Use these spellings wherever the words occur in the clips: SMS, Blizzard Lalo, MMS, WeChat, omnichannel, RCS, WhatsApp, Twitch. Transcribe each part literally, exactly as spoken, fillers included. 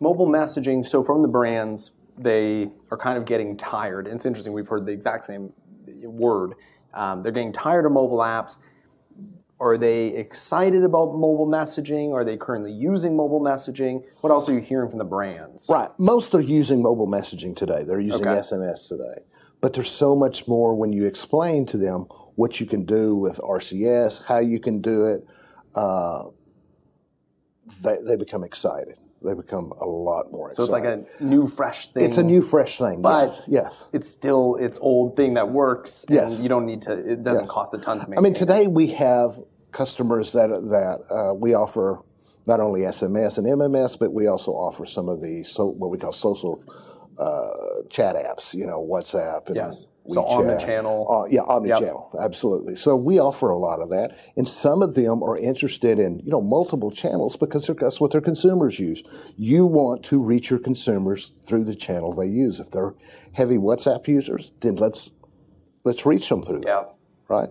mobile messaging, so from the brands, they are kind of getting tired. It's interesting, we've heard the exact same word. Um, they're getting tired of mobile apps. Are they excited about mobile messaging? Are they currently using mobile messaging? What else are you hearing from the brands? Right. Most are using mobile messaging today. They're using okay. S M S today. But there's so much more when you explain to them what you can do with R C S, how you can do it. Uh, they, they become excited. They become a lot more excited. So it's like a new, fresh thing. It's a new, fresh thing, but yes. yes. It's still its old thing that works, and yes. you don't need to, it doesn't yes. cost a ton to make. I mean, today it. we have customers that, that uh, we offer not only S M S and M M S, but we also offer some of the, so, what we call social uh, chat apps, you know, WhatsApp and yes. WeChat. So omnichannel. Uh, yeah, omnichannel, yep. absolutely. So we offer a lot of that, and some of them are interested in, you know, multiple channels because that's what their consumers use. You want to reach your consumers through the channel they use. If they're heavy WhatsApp users, then let's let's reach them through that, yep. right?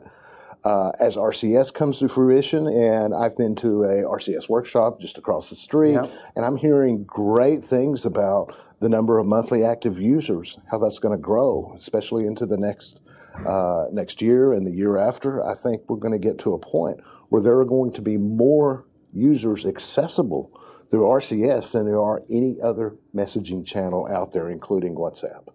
Uh, as R C S comes to fruition, and I've been to a R C S workshop just across the street, yeah. and I'm hearing great things about the number of monthly active users, how that's going to grow, especially into the next uh, next year and the year after. I think we're going to get to a point where there are going to be more users accessible through R C S than there are any other messaging channel out there, including WhatsApp.